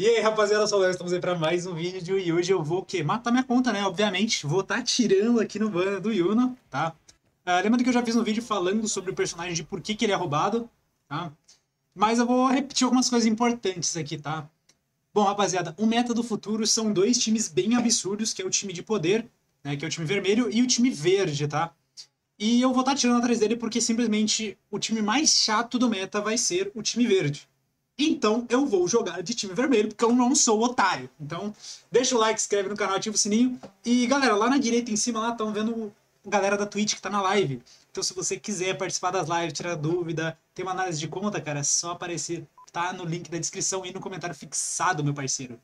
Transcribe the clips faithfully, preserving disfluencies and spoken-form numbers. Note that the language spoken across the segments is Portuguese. E aí, rapaziada, eu sou o Léo, estamos aí para mais um vídeo de Wii e hoje eu vou o quê? Matar minha conta, né? Obviamente, vou estar tá tirando aqui no banner do Yuno, tá? Uh, lembrando que eu já fiz um vídeo falando sobre o personagem, de por que, que ele é roubado, tá? Mas eu vou repetir algumas coisas importantes aqui, tá? Bom, rapaziada, o meta do futuro são dois times bem absurdos, que é o time de poder, né? Que é o time vermelho e o time verde, tá? E eu vou estar tá tirando atrás dele porque simplesmente o time mais chato do meta vai ser o time verde. Então, eu vou jogar de time vermelho, porque eu não sou otário. Então, deixa o like, inscreve no canal, ativa o sininho. E, galera, lá na direita, em cima, lá, estão vendo a galera da Twitch que tá na live. Então, se você quiser participar das lives, tirar dúvida, tem uma análise de conta, cara, é só aparecer. Tá no link da descrição e no comentário fixado, meu parceiro.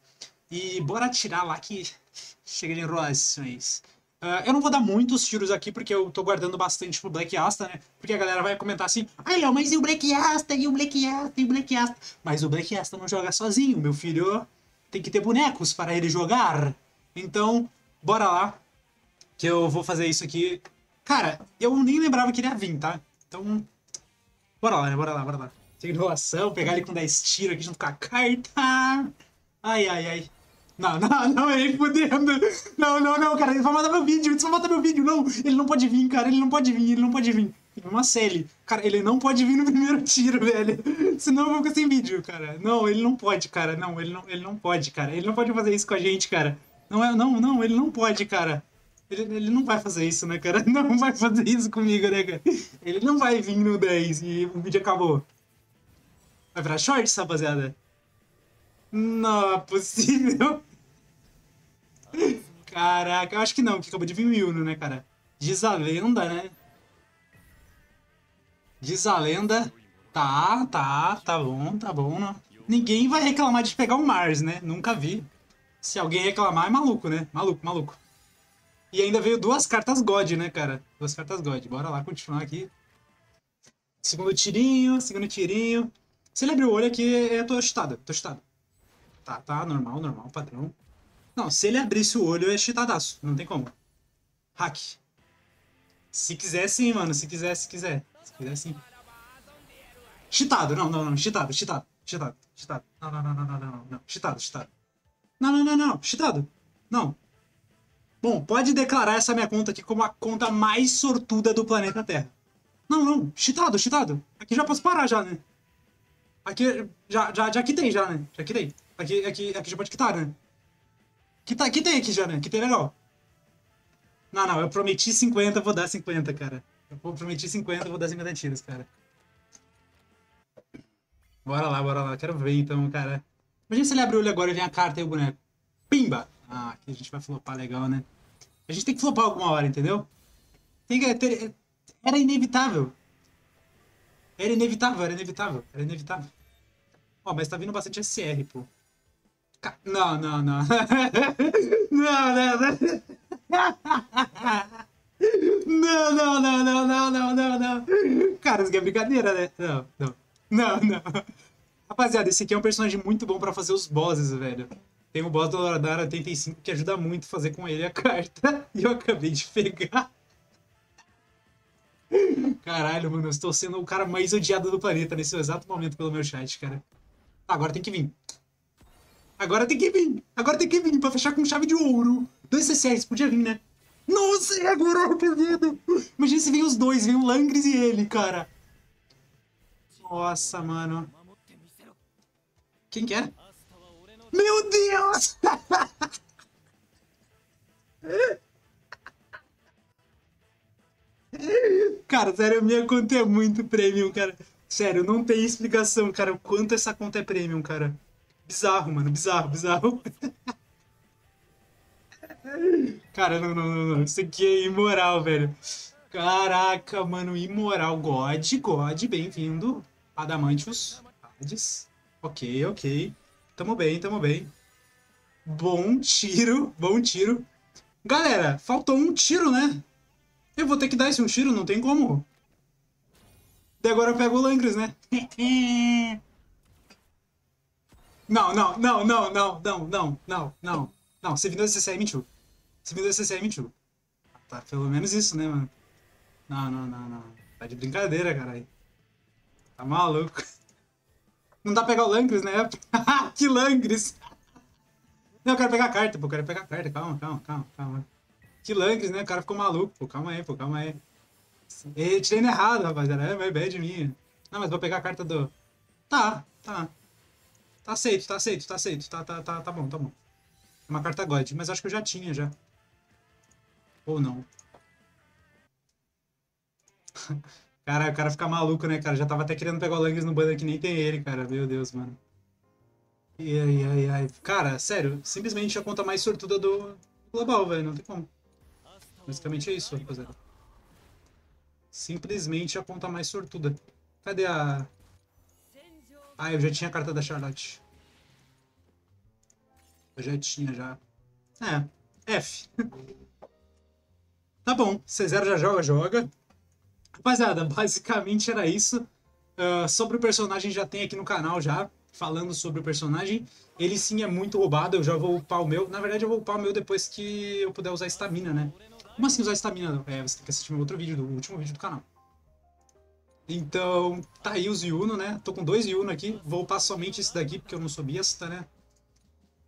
E bora tirar lá que chega de enrolações. Uh, eu não vou dar muitos tiros aqui, porque eu tô guardando bastante pro Black Asta, né? Porque a galera vai comentar assim, ai, Léo, mas e o Black Asta? E o Black Asta? E o Black Asta? Mas o Black Asta não joga sozinho, meu filho. Tem que ter bonecos para ele jogar. Então, bora lá, que eu vou fazer isso aqui. Cara, eu nem lembrava que ele ia vir, tá? Então, bora lá, né? Bora lá, bora lá. Sem enrolação, pegar ele com dez tiros aqui junto com a carta. Ai, ai, ai. Não, não, não, ele fudendo. Não, não, não, cara, ele vai matar meu vídeo, ele só mata meu vídeo, não. Ele não pode vir, cara, ele não pode vir, ele não pode vir. Uma série. Cara, ele não pode vir no primeiro tiro, velho. Senão eu vou ficar sem vídeo, cara. Não, ele não pode, cara. Não, ele não, ele não pode, cara. Ele não pode fazer isso com a gente, cara. Não, é, não, não, ele não pode, cara. Ele, ele não vai fazer isso, né, cara? Não vai fazer isso comigo, né, cara? Ele não vai vir no dez e o vídeo acabou. Vai virar shorts, rapaziada? Não é possível. Caraca, eu acho que não, que acabou de vir o Yuno, né, cara? Diz a lenda, né? Diz a lenda. Tá, tá, tá bom, tá bom. Não. Ninguém vai reclamar de pegar o Mars, né? Nunca vi. Se alguém reclamar, é maluco, né? Maluco, maluco. E ainda veio duas cartas God, né, cara? Duas cartas God. Bora lá continuar aqui. Segundo tirinho, segundo tirinho. Se ele abrir o olho aqui, eu tô cheatado, tô cheatado. Tá, tá, normal, normal, padrão. Não, se ele abrisse o olho, eu ia cheatadaço, não tem como. Hack. Se quiser sim, mano, se quiser, se quiser. Se quiser sim. Cheatado, não, não, não, cheatado, cheatado, cheatado, cheatado. Não, não, não, não, não, não, não, cheatado, cheatado. Não, não, não, não, cheatado. Não. Bom, pode declarar essa minha conta aqui como a conta mais sortuda do planeta Terra. Não, não, cheatado, cheatado. Aqui já posso parar já, né? Aqui, já, já, já quitei já, né? Já quitei. Aqui, aqui, aqui já pode quitar, né? Quita, quitei aqui já, né? Quitei legal. Não, não, eu prometi cinquenta, vou dar cinquenta, cara. Eu prometi cinquenta, vou dar cinquenta tiros, cara. Bora lá, bora lá. Quero ver, então, cara. Imagina se ele abrir o olho agora e vem a carta e o boneco. Pimba! Ah, aqui a gente vai flopar legal, né? A gente tem que flopar alguma hora, entendeu? Tem que ter... Era inevitável. Era inevitável, era inevitável, era inevitável. Ó, oh, mas tá vindo bastante S R, pô. Ca... Não, não, não. Não, não, não. Não, não, não, não, não, não, não, não. Cara, isso aqui é brincadeira, né? Não, não. Não, não. Rapaziada, esse aqui é um personagem muito bom pra fazer os bosses, velho. Tem o boss do Loradara oitenta e cinco que ajuda muito a fazer com ele a carta. E eu acabei de pegar. Caralho, mano, eu estou sendo o cara mais odiado do planeta nesse exato momento pelo meu chat, cara. Ah, agora tem que vir. Agora tem que vir. Agora tem que vir pra fechar com chave de ouro. Dois C C Rs, podia vir, né? Nossa, e agora eu perdido. Imagina se vem os dois, vem o Langris e ele, cara. Nossa, mano. Quem que é? Meu Deus! Cara, sério, minha conta é muito premium, cara. Sério, não tem explicação, cara, o quanto essa conta é premium, cara. Bizarro, mano, bizarro, bizarro. Cara, não, não, não, não. Isso aqui é imoral, velho. Caraca, mano, imoral. God, God, bem-vindo. Adamantius. Hades. Ok, ok. Tamo bem, tamo bem. Bom tiro, bom tiro. Galera, faltou um tiro, né? Eu vou ter que dar esse um tiro, não tem como. E agora eu pego o Langris, né? Não, não, não, não, não, não, não, não, não. Não, você vindo do C C M, mentiu. Você vindo do C C M, mentiu. Tá, pelo menos isso, né, mano? Não, não, não, não. Tá de brincadeira, caralho. Tá maluco. Não dá pra pegar o Langris, né? Que Langris! Não, eu quero pegar a carta, pô, eu quero pegar a carta. Calma, calma, calma, calma. Que Langris, né? O cara ficou maluco, pô. Calma aí, pô, calma aí. E tirando errado, rapaziada. É meio bad minha. Não, mas vou pegar a carta do... Tá, tá. Tá aceito, tá aceito, tá aceito. Tá, tá, tá, tá bom, tá bom. É uma carta God, mas acho que eu já tinha, já. Ou não. Cara, o cara fica maluco, né, cara? Já tava até querendo pegar o Langris no banner que nem tem ele, cara. Meu Deus, mano. E ai, ai, ai. Cara, sério, simplesmente a conta mais sortuda do global, velho. Não tem como. Basicamente é isso, rapaziada. Simplesmente a conta mais sortuda. Cadê a... Ah, eu já tinha a carta da Charlotte. Eu já tinha, já. É, F. Tá bom, C zero já joga, joga. Rapaziada, basicamente era isso. Uh, sobre o personagem já tem aqui no canal já, falando sobre o personagem. Ele sim é muito roubado, eu já vou upar o meu. Na verdade eu vou upar o meu depois que eu puder usar estamina, né? Como assim usar estamina? É, você tem que assistir meu outro vídeo, do último vídeo do canal. Então, tá aí os Yuno, né? Tô com dois Yuno aqui, vou upar somente esse daqui, porque eu não sou besta, né?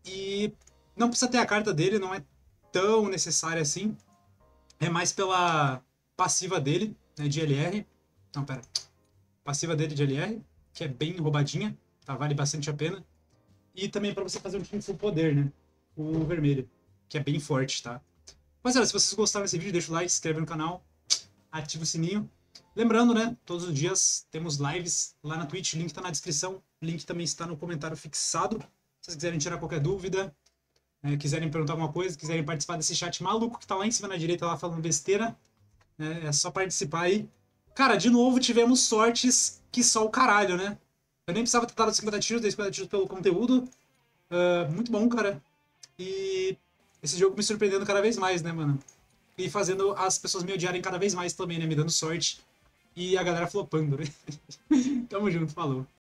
E não precisa ter a carta dele, não é tão necessária assim. É mais pela passiva dele, né, de L R. Não, pera. Passiva dele de L R, que é bem roubadinha, tá? Vale bastante a pena. E também pra você fazer um time full poder, né? O vermelho, que é bem forte, tá? Mas olha, se vocês gostaram desse vídeo, deixa o like, se inscreve no canal, ativa o sininho. Lembrando, né, todos os dias temos lives lá na Twitch, link tá na descrição, link também está no comentário fixado. Se vocês quiserem tirar qualquer dúvida, né, quiserem perguntar alguma coisa, quiserem participar desse chat maluco que tá lá em cima na direita, lá falando besteira, né, é só participar aí. Cara, de novo tivemos sortes que só o caralho, né? Eu nem precisava ter dado cinquenta tiros, dei cinquenta tiros pelo conteúdo. Uh, muito bom, cara. E esse jogo me surpreendendo cada vez mais, né, mano? E fazendo as pessoas me odiarem cada vez mais também, né? Me dando sorte. E a galera flopando, né? Tamo junto, falou.